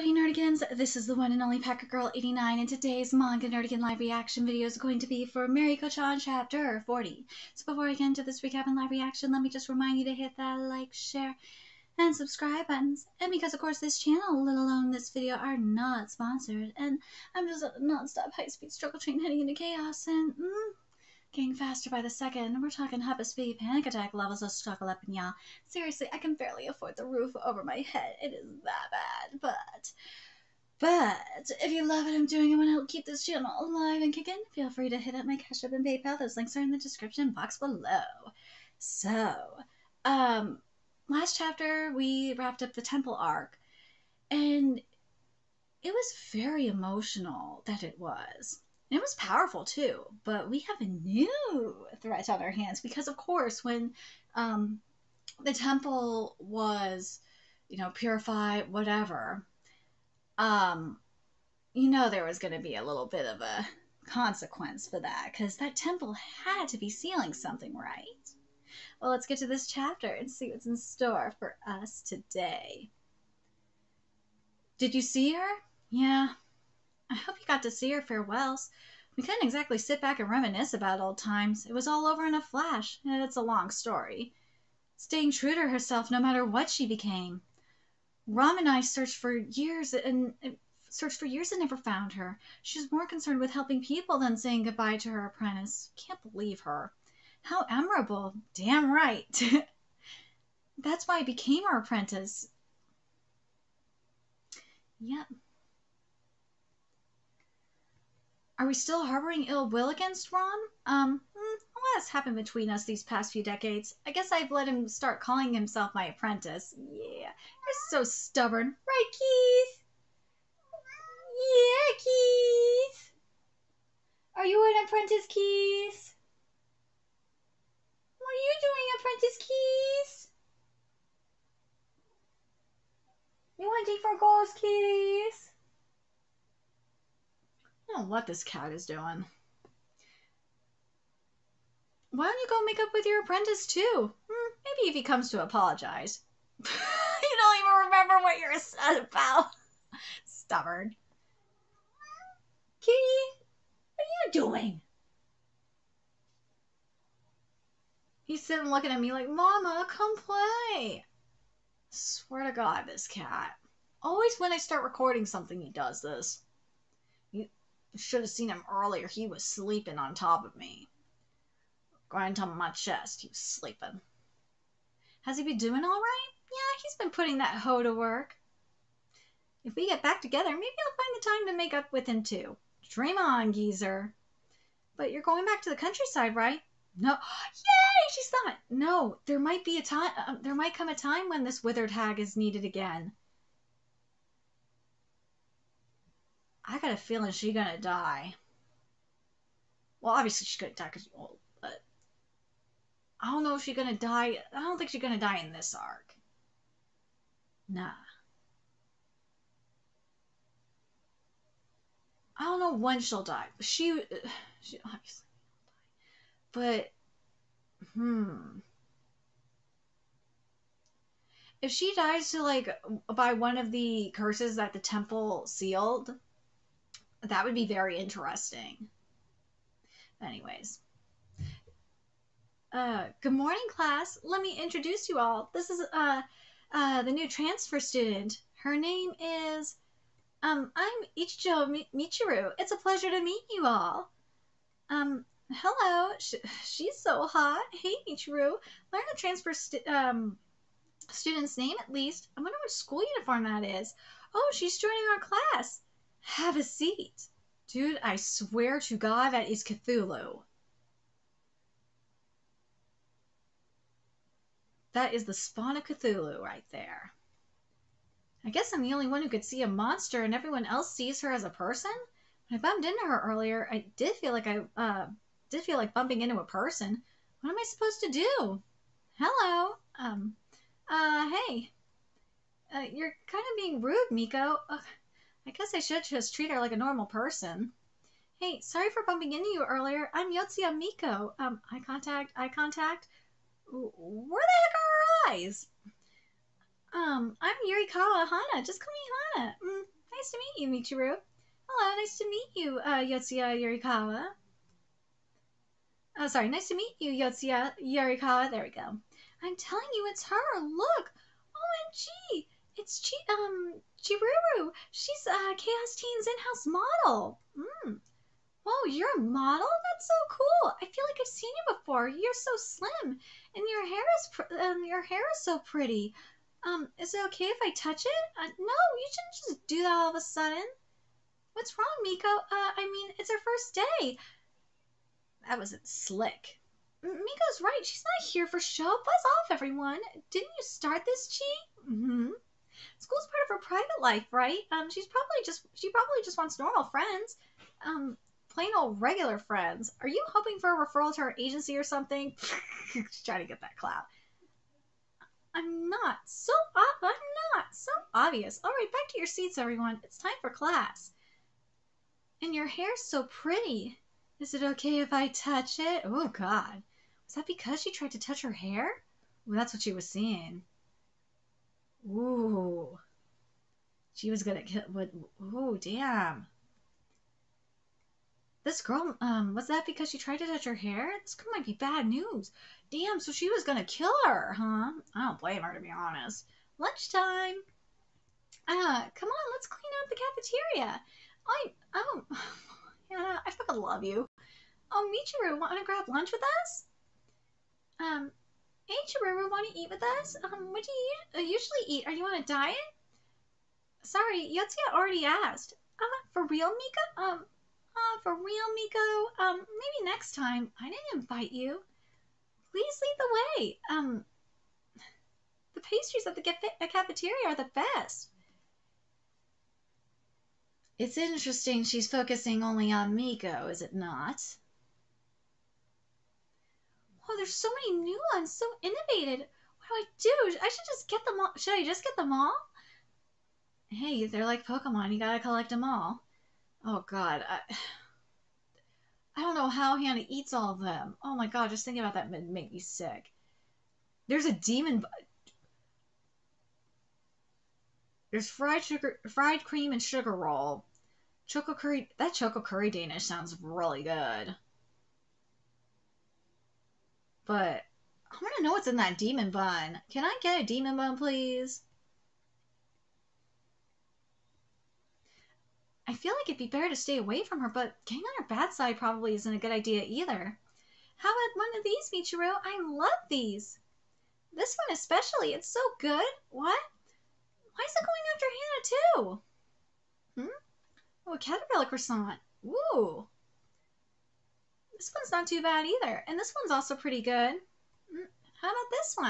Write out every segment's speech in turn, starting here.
Howdy Nerdigans, this is the one and only PackerGirl89, and today's manga Nerdigan live reaction video is going to be for Mieruko-chan chapter 40. So before I get into this recap and live reaction, let me just remind you to hit that like, share, and subscribe buttons. And because of course this channel, let alone this video, are not sponsored, and I'm just a non-stop high-speed struggle train heading into chaos and getting faster by the second. We're talking hyperspeed panic attack levels of struggle up in y'all. Seriously, I can barely afford the roof over my head. It is that bad. But if you love what I'm doing and want to help keep this channel alive and kicking, feel free to hit up my Cash App and PayPal. Those links are in the description box below. So, last chapter we wrapped up the temple arc, and it was very emotional that it was. And it was powerful too, but we have a new threat on our hands because, of course, when the temple was, you know, purified, whatever, you know, there was going to be a little bit of a consequence for that because that temple had to be sealing something, right? Well, let's get to this chapter and see what's in store for us today. Did you see her? Yeah. I hope you got to see her farewells. We couldn't exactly sit back and reminisce about old times. It was all over in a flash, and it's a long story. Staying true to herself no matter what she became. Ram and I searched for years and never found her. She was more concerned with helping people than saying goodbye to her apprentice. Can't believe her. How admirable. Damn right. That's why I became her apprentice. Yep. Are we still harboring ill will against Ron? A lot has happened between us these past few decades. I guess I've let him start calling himself my apprentice. Yeah, you're so stubborn. Right, Keith? Yeah, Keith. Are you an apprentice, Keith? What are you doing, apprentice, Keith? You hunting for ghosts, Keith? I don't know what this cat is doing. Why don't you go make up with your apprentice too? Maybe if he comes to apologize. You don't even remember what you're upset about. Stubborn. Kitty, what are you doing? He's sitting looking at me like, Mama, come play. Swear to God, this cat. Always when I start recording something, he does this. Should have seen him earlier. He was sleeping on top of me. Grind on my chest. He was sleeping. Has he been doing all right? Yeah, he's been putting that hoe to work. If we get back together, maybe I'll find the time to make up with him too. Dream on, geezer. But you're going back to the countryside, right? No. Yay! She's not. No, there might be a time. There might come a time when this withered hag is needed again. I got a feeling she's gonna die. Well, obviously she's gonna die because she's old, but I don't know if she's gonna die. I don't think she's gonna die in this arc. Nah. I don't know when she'll die. She obviously will die. But, if she dies to, like, by one of the curses that the temple sealed, that would be very interesting. Anyways. Good morning, class. Let me introduce you all. This is the new transfer student. Her name is... I'm Ichijo Michiru. It's a pleasure to meet you all. Hello. She's so hot. Hey, Michiru. Learn the transfer student's name, at least. I wonder what school uniform that is. Oh, she's joining our class. Have a seat. Dude, I swear to God, that is Cthulhu. That is the spawn of Cthulhu right there. I guess I'm the only one who could see a monster and everyone else sees her as a person. When I bumped into her earlier, I did feel like bumping into a person. What am I supposed to do? Hello. Hey. You're kind of being rude, Miko. Ugh. I guess I should just treat her like a normal person. Hey, sorry for bumping into you earlier. I'm Yotsuya Miko. Eye contact, eye contact. Where the heck are our eyes? I'm Yurikawa Hana. Just call me Hana. Nice to meet you, Michiru. Hello, nice to meet you, Yotsuya Yurikawa. Oh, sorry, nice to meet you, Yotsuya Yurikawa. There we go. I'm telling you, it's her. Look! OMG! It's Chiruru. She's, Chaos Team's in-house model. Whoa, you're a model? That's so cool. I feel like I've seen you before. You're so slim, and your hair is so pretty. Is it okay if I touch it? No, you shouldn't just do that all of a sudden. What's wrong, Miko? I mean, it's her first day. That wasn't slick. Miko's right. She's not here for show. Buzz off, everyone. Didn't you start this, Chi? School's part of her private life, right? She probably just wants normal friends. Plain old regular friends. Are you hoping for a referral to her agency or something? She's trying to get that clout. I'm not so obvious. All right, back to your seats, everyone. It's time for class. And your hair's so pretty. Is it okay if I touch it? Oh, God. Was that because she tried to touch her hair? Well, that's what she was seeing. Ooh. She was gonna kill... Ooh, damn. This girl, was that because she tried to touch her hair? This could might be bad news. Damn, so she was gonna kill her, huh? I don't blame her, to be honest. Lunchtime. Come on, let's clean out the cafeteria. Yeah, I fucking love you. Oh, Michiru, want to grab lunch with us? Hey, Chiruru, want to eat with us? What do you usually eat? Are you on a diet? Sorry, Yotsuya already asked. For real, Miko? For real, Miko? Maybe next time. I didn't invite you. Please lead the way. The pastries at the cafeteria are the best. It's interesting she's focusing only on Miko, is it not? Whoa, there's so many new ones, so innovative. What do? I should just get them all. Should I just get them all? Hey, they're like Pokemon. You gotta collect them all. Oh, God. I don't know how Hana eats all of them. Oh, my God. Just thinking about that would make me sick. There's a demon... There's fried cream and sugar roll. Choco curry. That choco curry Danish sounds really good. But I want to know what's in that demon bun. Can I get a demon bun, please? I feel like it'd be better to stay away from her, but getting on her bad side probably isn't a good idea either. How about one of these, Michiru? I love these. This one especially. It's so good. What? Why is it going after Hana, too? Oh, a caterpillar croissant. Ooh. This one's not too bad, either. And this one's also pretty good. How about this one?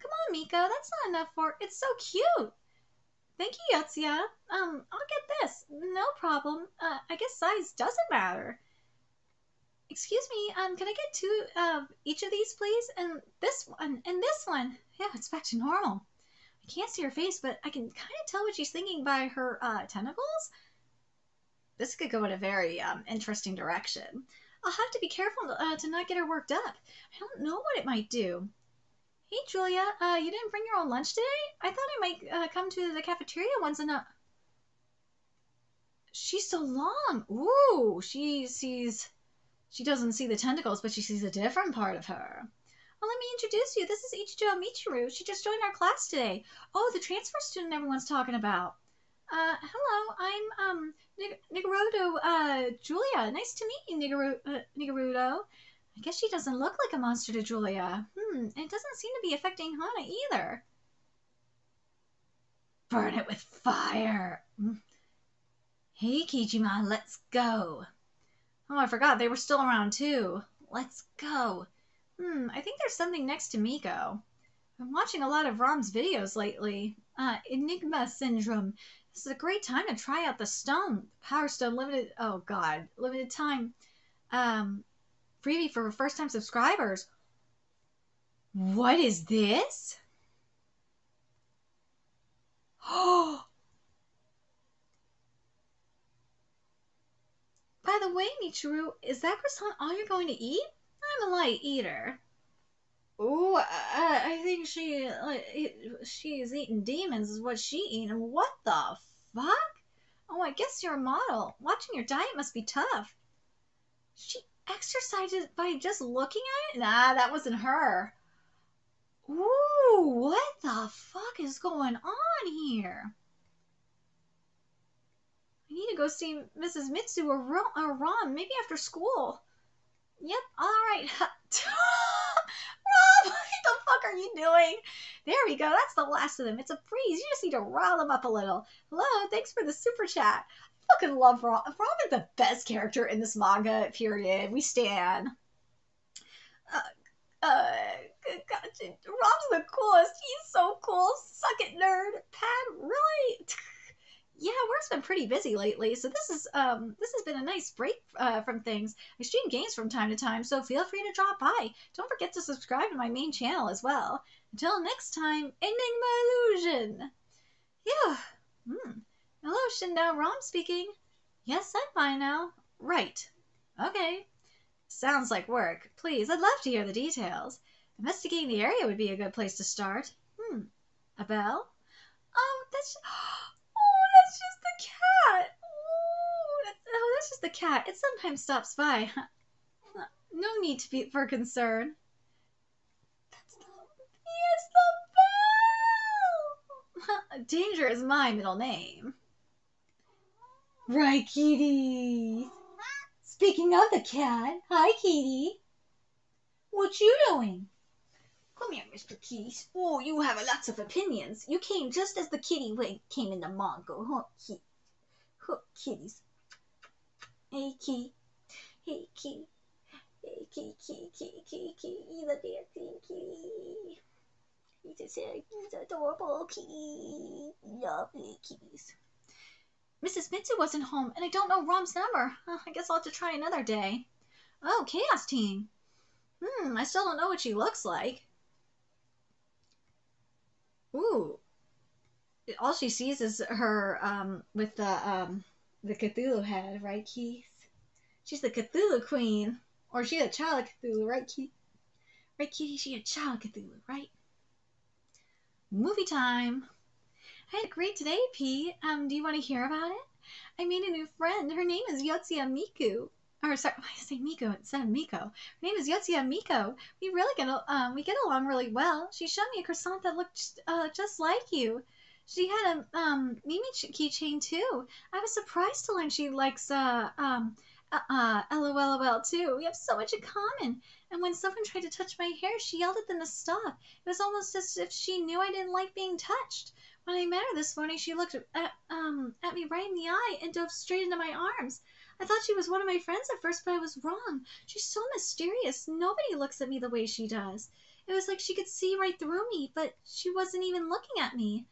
Come on, Miko. That's not enough for... It's so cute. Thank you, Yotsuya. I'll get this. No problem. I guess size doesn't matter. Excuse me, can I get two of each of these, please? And this one. And this one. Yeah, it's back to normal. Can't see her face, but I can kind of tell what she's thinking by her tentacles. This could go in a very interesting direction. I'll have to be careful to not get her worked up. I don't know what it might do. Hey, Julia, you didn't bring your own lunch today? I thought I might come to the cafeteria once in a... She's so long. Ooh, she doesn't see the tentacles, but she sees a different part of her. Well, let me introduce you. This is Ichijo Michiru. She just joined our class today. Oh, the transfer student everyone's talking about. Hello, I'm Nigarudo Julia. Nice to meet you, Nigarudo. I guess she doesn't look like a monster to Julia. It doesn't seem to be affecting Hana either. Burn it with fire. Hey, Kijima, let's go. Oh, I forgot. They were still around, too. Let's go. I think there's something next to Miko. I'm watching a lot of Rom's videos lately. Enigma Syndrome. This is a great time to try out the stone. Power Stone Limited. Oh, God. Limited time. Freebie for first-time subscribers. What is this? Oh! By the way, Michiru, is that croissant all you're going to eat? I'm a light eater. Ooh, I think she's eating demons is what she eating. What the fuck? Oh, I guess you're a model. Watching your diet must be tough. She exercises by just looking at it? Nah, that wasn't her. Ooh, what the fuck is going on here? I need to go see Mrs. Mitsu or Ron, maybe after school. Yep, alright. Rob, what the fuck are you doing? There we go. That's the last of them. It's a freeze. You just need to rile them up a little. Hello, thanks for the super chat. I fucking love Rob. Rob is the best character in this manga, period. We stan. Rob's the coolest. He's so cool. Suck it, nerd. Pad, really? Yeah, work's been pretty busy lately, so this has been a nice break from things. I stream games from time to time, so feel free to drop by. Don't forget to subscribe to my main channel as well. Until next time, ending my illusion. Yeah. Hmm. Hello, Shindo. Rom speaking. Yes, I'm fine now. Right. Okay. Sounds like work. Please, I'd love to hear the details. Investigating the area would be a good place to start. Hmm. A bell? That's... That's just the cat. Ooh, that's just the cat. It sometimes stops by. No need to be for concern. It's the bell. Danger is my middle name. Right, kitty. Speaking of the cat, hi, kitty. What you doing? Come here, Mr. Kitty. Oh, you have lots of opinions. You came just as the kitty came in the manga. Huh, kitty. Huh, kitties. Hey, kitty. Hey, kitty. Hey, kitty, kitty, kitty, kitty, kitty. He's a dancing kitty. He's adorable kitty. Lovely kitties. Mrs. Mitsu wasn't home, and I don't know Rom's number. I guess I'll have to try another day. Oh, Chaos Team. I still don't know what she looks like. Ooh, all she sees is her with the Cthulhu head, right, Keith? She's the Cthulhu queen, or she's a child of Cthulhu, right, Keith? Right, Keith? She's a child of Cthulhu, right? Movie time. I had a great day, P. Do you want to hear about it? I made a new friend. Her name is Yotsuya Miko. Or sorry, why did I say Miko instead of Miko? Her name is Yotsuya Miko. We really get along really well. She showed me a croissant that looked just like you. She had a Mimi keychain too. I was surprised to learn she likes LOLOL too. We have so much in common. And when someone tried to touch my hair, she yelled at them to stop. It was almost as if she knew I didn't like being touched. When I met her this morning, she looked at me right in the eye and dove straight into my arms. I thought she was one of my friends at first, but I was wrong. She's so mysterious. Nobody looks at me the way she does. It was like she could see right through me, but she wasn't even looking at me.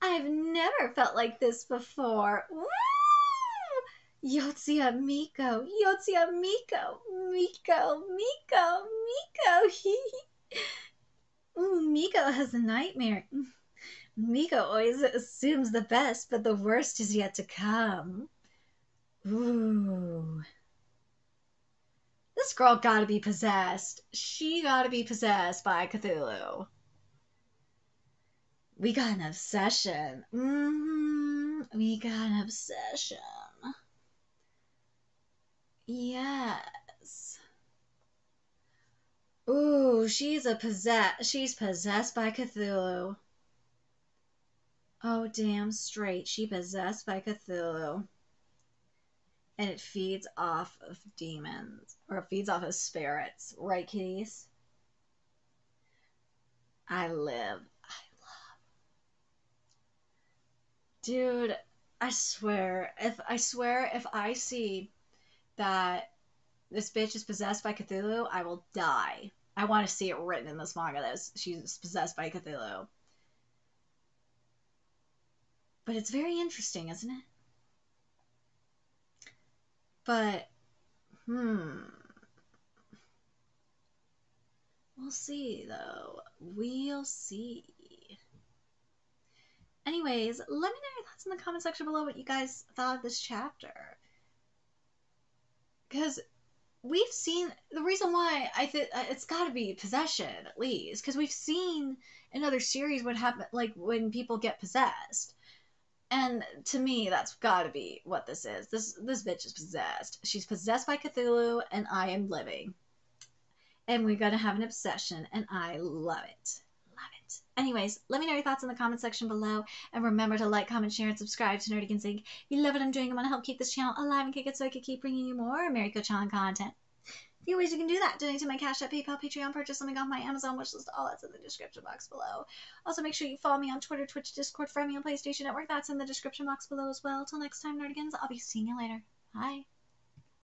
I've never felt like this before. Woo! Yotsuya Miko. Yotsuya Miko. Miko. Miko. Miko. Ooh, Miko has a nightmare. Miko always assumes the best, but the worst is yet to come. Ooh. This girl gotta be possessed. She gotta be possessed by Cthulhu. We got an obsession. We got an obsession. Yes. Ooh, she's possessed by Cthulhu. Oh, damn straight. She possessed by Cthulhu. And it feeds off of demons, or it feeds off of spirits, right, kitties? I live. I love. Dude, I swear if I see that this bitch is possessed by Cthulhu, I will die. I want to see it written in this manga that she's possessed by Cthulhu. But it's very interesting, isn't it? But, we'll see, though. We'll see. Anyways, let me know your thoughts in the comment section below what you guys thought of this chapter. Because we've seen the reason why I think it's got to be possession at least, because we've seen in other series what happen, like when people get possessed. And to me, that's got to be what this is. This bitch is possessed. She's possessed by Cthulhu, and I am living. And we're gonna have an obsession, and I love it. Anyways, let me know your thoughts in the comment section below, and remember to like, comment, share, and subscribe to Nerdigans Inc. If you love what I'm doing and want to help keep this channel alive and kick it so I can keep bringing you more Mieruko-chan content. A few ways you can do that: donate to my Cash App, PayPal, Patreon, purchase something off my Amazon wishlist. All that's in the description box below. Also, make sure you follow me on Twitter, Twitch, Discord, friend me on PlayStation Network. That's in the description box below as well. Till next time, Nerdigans, I'll be seeing you later. Bye.